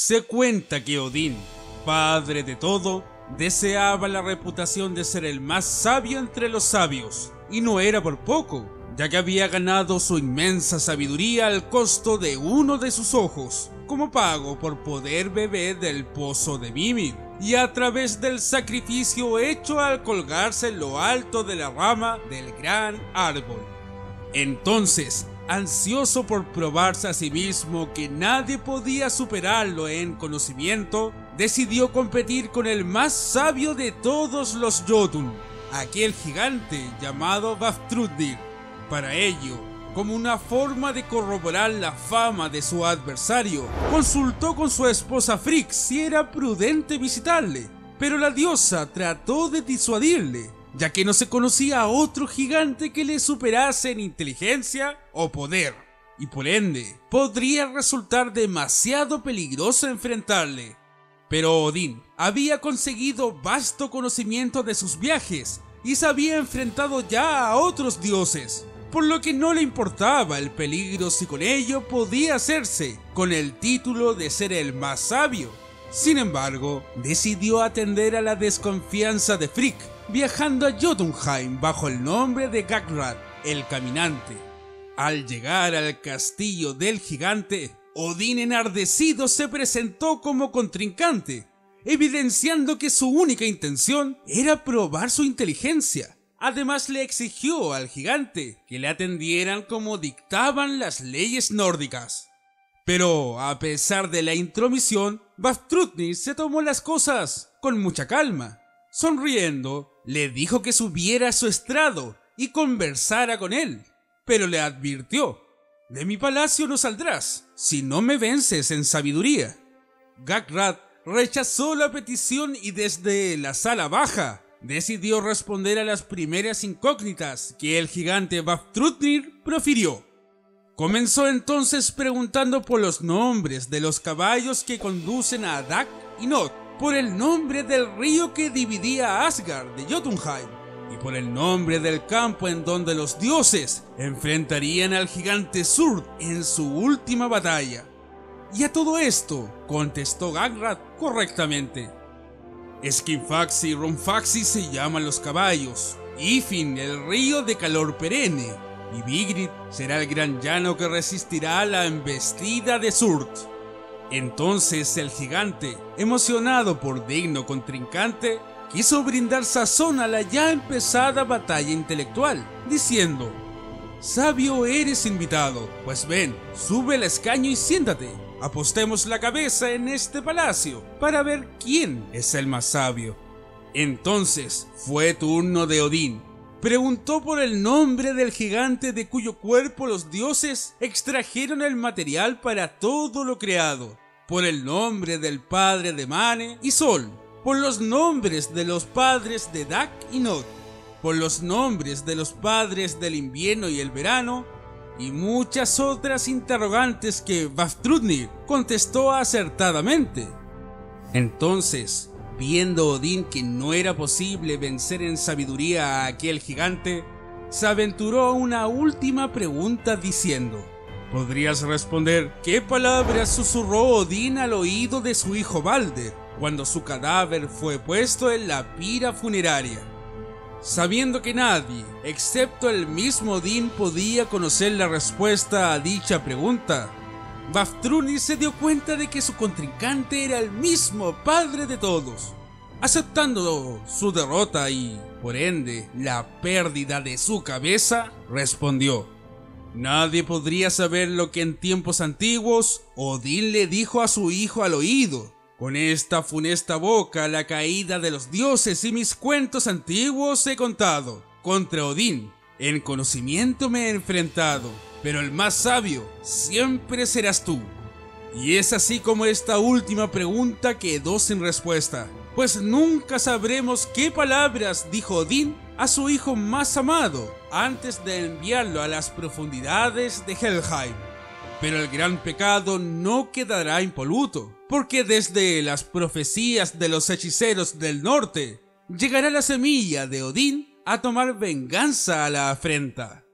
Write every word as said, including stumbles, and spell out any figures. Se cuenta que Odín, padre de todo, deseaba la reputación de ser el más sabio entre los sabios, y no era por poco, ya que había ganado su inmensa sabiduría al costo de uno de sus ojos, como pago por poder beber del pozo de Mimir, y a través del sacrificio hecho al colgarse en lo alto de la rama del gran árbol. Entonces, ansioso por probarse a sí mismo que nadie podía superarlo en conocimiento, decidió competir con el más sabio de todos los Jotun, aquel gigante llamado Vafthrudnir. Para ello, como una forma de corroborar la fama de su adversario, consultó con su esposa Frigg si era prudente visitarle, pero la diosa trató de disuadirle, ya que no se conocía a otro gigante que le superase en inteligencia o poder, y por ende, podría resultar demasiado peligroso enfrentarle. Pero Odín había conseguido vasto conocimiento de sus viajes y se había enfrentado ya a otros dioses, por lo que no le importaba el peligro si con ello podía hacerse con el título de ser el más sabio. Sin embargo, decidió atender a la desconfianza de Frigg, viajando a Jotunheim bajo el nombre de Gagnráðr, el caminante. Al llegar al castillo del gigante, Odín enardecido se presentó como contrincante, evidenciando que su única intención era probar su inteligencia. Además, le exigió al gigante que le atendieran como dictaban las leyes nórdicas. Pero, a pesar de la intromisión, Vafthrudnir se tomó las cosas con mucha calma. Sonriendo, le dijo que subiera a su estrado y conversara con él, pero le advirtió: «De mi palacio no saldrás si no me vences en sabiduría». Gagnráðr rechazó la petición y desde la sala baja decidió responder a las primeras incógnitas que el gigante Vafthrudnir profirió. Comenzó entonces preguntando por los nombres de los caballos que conducen a Dak y Nótt, por el nombre del río que dividía a Asgard de Jotunheim, y por el nombre del campo en donde los dioses enfrentarían al gigante Surt en su última batalla. Y a todo esto contestó Gagnráðr correctamente. Skinfaxi y Rumfaxi se llaman los caballos, Ífin el río de calor perenne, y Vigrid será el gran llano que resistirá la embestida de Surt. Entonces el gigante, emocionado por digno contrincante, quiso brindar sazón a la ya empezada batalla intelectual, diciendo: «Sabio eres invitado, pues ven, sube al escaño y siéntate. Apostemos la cabeza en este palacio para ver quién es el más sabio». Entonces fue turno de Odín. Preguntó por el nombre del gigante de cuyo cuerpo los dioses extrajeron el material para todo lo creado, por el nombre del padre de Mane y Sol, por los nombres de los padres de Dak y Nótt, por los nombres de los padres del invierno y el verano, y muchas otras interrogantes que Vafthrudnir contestó acertadamente. Entonces, viendo Odín que no era posible vencer en sabiduría a aquel gigante, se aventuró a una última pregunta diciendo: «¿Podrías responder qué palabras susurró Odín al oído de su hijo Balder cuando su cadáver fue puesto en la pira funeraria?». Sabiendo que nadie, excepto el mismo Odín, podía conocer la respuesta a dicha pregunta, Vafthrudnir se dio cuenta de que su contrincante era el mismo padre de todos. Aceptando su derrota y, por ende, la pérdida de su cabeza, respondió: «Nadie podría saber lo que en tiempos antiguos Odín le dijo a su hijo al oído. Con esta funesta boca, la caída de los dioses y mis cuentos antiguos he contado. Contra Odín, en conocimiento me he enfrentado, pero el más sabio siempre serás tú». Y es así como esta última pregunta quedó sin respuesta, pues nunca sabremos qué palabras dijo Odín a su hijo más amado antes de enviarlo a las profundidades de Helheim. Pero el gran pecado no quedará impoluto, porque desde las profecías de los hechiceros del norte llegará la semilla de Odín a tomar venganza a la afrenta.